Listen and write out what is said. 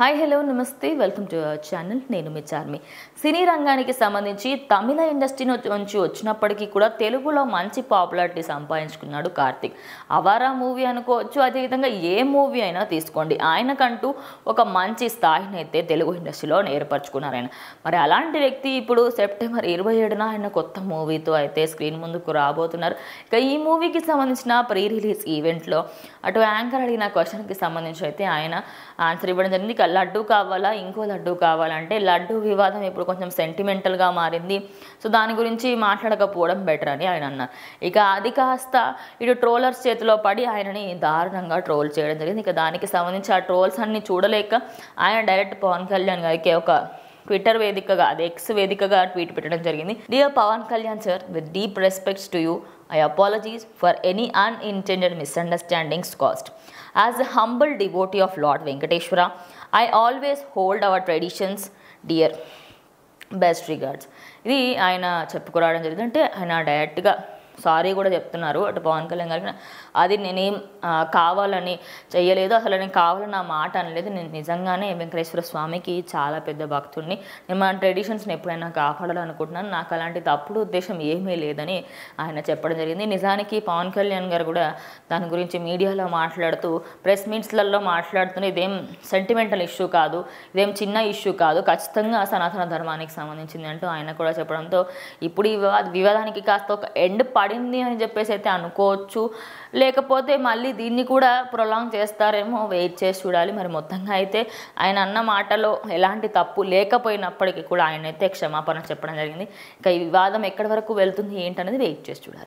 Hi, hello, namaste, welcome to our channel. Nenu mee Charmi. Cine ranganiki sambandhinchi Tamil industry nunchi vachinappadiki kuda Telugulo manchi popularity sampadinchukunnadu Karthik. Avara movie anukochu ade vidhanga ye movie aina teeskondi. Ayanakantu oka manchi sthayini aithe Telugu industry lo erparchukunnaru ayana. Mari alanti vyakti ippudu September 27na ayana kotta movie tho aithe screen munduku raabothunaru. Ika ee movie ki sambandhinchina pre release event lo atu anchor adina question ki sambandhinchi aithe ayana answer ivvadam jarigindi. Laddu Kavala, Inko Laddu Kavalante, Laddu Vivadam, April Consum Sentimental Gamarindi, so Dani Gurinchi, Mataka Podam Betrani, Irana. Ika Adikasta, it trollers Chetlo Padi Irani, Daranga troll chair, the Nikadanik Savanincha trolls and Chudaleka, I and direct Pawan Kalyan Gaikoka. Twitter Vedikaga, the ex Vedikaga tweet Peter Jarini. Dear Pawan Kalyan sir, with deep respects to you, I apologize for any unintended misunderstandings caused. As a humble devotee of Lord Venkateshwara, I always hold our traditions dear. Best regards. This I cheppukora sorry, good at Pawan Kalyan. Adi name Kavalani, Chayaleda, Helen Kavalana, Mart and Lethan in Nizangana, Venkateshwara Swamiki, Chala Pedda Bakhtuni, Neman traditions Nepana Kafala and Kutna, Nakalanti, Tapu, Desham Yemi Ledani, and a Chapadari, Nizaniki, Pawan Kalyan Garguda, than Gurinchi media la martlatu, press meets la martlatuni, them sentimental issue kadu, them China issue kadu, Kachanga, Sanatana Dharmanic Saman in Chinanto, Anakora Chaparanto, Ipudiva, Vivadaniki Kastok, end పడింది అని చెప్పేసి అయితే అనుకోవచ్చు లేకపోతే మళ్ళీ దీన్ని కూడా prolong చేస్తారేమో వెయిట్ చేసి చూడాలి మరి మొత్తంగా అయితే ఆయన అన్న మాటలో ఎలాంటి తప్పు లేకపోయినప్పటికీ కూడా ఆయన అయితే క్షమాపణ చెప్పడం జరిగింది ఇంకా ఈ వివాదం ఎక్కడి వరకు వెళ్తుంది ఏంటనేది వెయిట్ చేసి చూడాలి